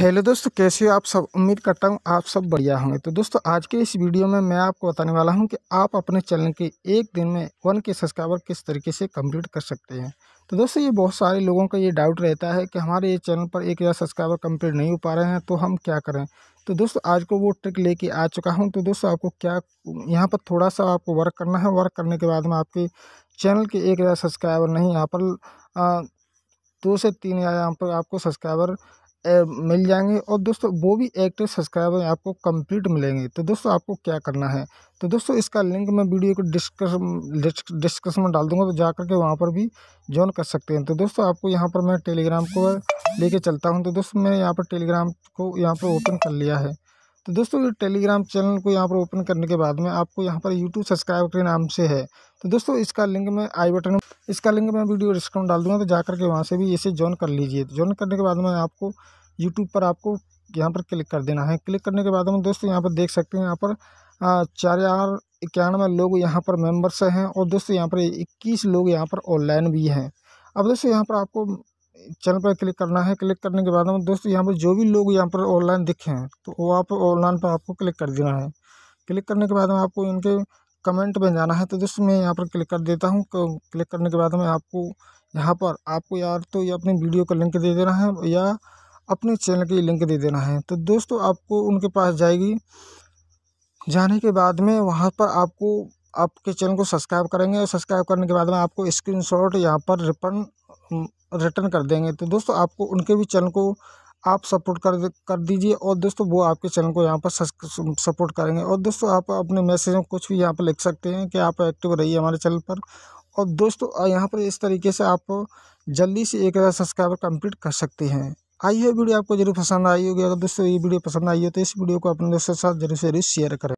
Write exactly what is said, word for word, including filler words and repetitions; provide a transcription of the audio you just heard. Hello दोस्तों, कैसे हो आप सब। उम्मीद करता हूँ आप सब बढ़िया होंगे। तो दोस्तों, आज के इस वीडियो में मैं आपको बताने वाला हूँ कि आप अपने चैनल के एक दिन में वन के सब्सक्राइबर किस तरीके से कंप्लीट कर सकते हैं। तो दोस्तों, ये बहुत सारे लोगों का ये डाउट रहता है कि हमारे ये चैनल पर एक हज़ार सब्सक्राइबर कंप्लीट नहीं हो पा रहे हैं, तो हम क्या करें। तो दोस्तों, आज को वो ट्रिक लेके आ चुका हूँ। तो दोस्तों, आपको क्या यहाँ पर थोड़ा सा आपको वर्क करना है। वर्क करने के बाद में आपके चैनल के एक हज़ार सब्सक्राइबर नहीं, यहाँ पर दो से तीन हज़ार यहाँ पर आपको सब्सक्राइबर मिल जाएंगे। और दोस्तों, वो भी एक्टिव सब्सक्राइबर आपको कंप्लीट मिलेंगे। तो दोस्तों, आपको क्या करना है। तो दोस्तों, इसका लिंक मैं वीडियो को डिस्क्रिप्शन डिस्क्रिप्शन में डाल दूंगा, तो जा करके वहाँ पर भी ज्वाइन कर सकते हैं। तो दोस्तों, आपको यहाँ पर मैं टेलीग्राम को लेके चलता हूँ। तो दोस्तों, मैं यहाँ पर टेलीग्राम को यहाँ पर ओपन कर लिया है। तो दोस्तों, ये टेलीग्राम चैनल को यहाँ पर ओपन करने के बाद में आपको यहाँ पर यूट्यूब सब्सक्राइबर के नाम से है। तो दोस्तों, इसका लिंक मैं आई बटन इसका लिंक मैं वीडियो डिस्क्रिप्शन डाल दूँगा, तो जा करके वहाँ से भी इसे ज्वाइन कर लीजिए। तो ज्वाइन करने के बाद में आपको यूट्यूब पर आपको यहाँ पर क्लिक कर देना है। क्लिक करने के बाद में दोस्तों, यहाँ पर देख सकते हैं, यहाँ पर चार हज़ार इक्यानवे लोग यहाँ पर मेम्बर्स हैं। और दोस्तों, यहाँ पर इक्कीस लोग यहाँ पर ऑनलाइन भी हैं। अब दोस्तों, यहाँ पर आपको चैनल पर क्लिक करना है। क्लिक करने के बाद में दोस्तों, यहाँ पर जो भी लोग यहाँ पर ऑनलाइन दिखे हैं, तो वो आप ऑनलाइन पर आपको क्लिक कर देना है। क्लिक करने के बाद में आपको इनके कमेंट में जाना है। तो दोस्तों, मैं यहाँ पर क्लिक कर देता हूँ। क्लिक करने के बाद में आपको यहाँ पर आपको यार तो या अपनी वीडियो का लिंक दे देना है या अपने चैनल की लिंक दे देना है। तो दोस्तों, आपको उनके पास जाएगी जाने के बाद में वहाँ पर आपको आपके चैनल को सब्सक्राइब करेंगे। और सब्सक्राइब करने के बाद में आपको स्क्रीनशॉट यहाँ पर रिटर्न रिटर्न कर देंगे। तो दोस्तों, आपको उनके भी चैनल को आप सपोर्ट कर कर दीजिए। और दोस्तों, वो आपके चैनल को यहाँ पर सपोर्ट करेंगे। और दोस्तों, आप अपने मैसेज में कुछ भी यहाँ पर लिख सकते हैं कि आप एक्टिव रहिए हमारे चैनल पर। और दोस्तों, यहाँ पर इस तरीके से आप जल्दी से एक हज़ार सब्सक्राइबर कंप्लीट कर सकते हैं। आई है वीडियो आपको जरूर पसंद आई होगी। अगर दोस्तों ये वीडियो पसंद आई हो तो इस वीडियो को अपने दोस्तों के साथ जरूर से जरूर शेयर करें।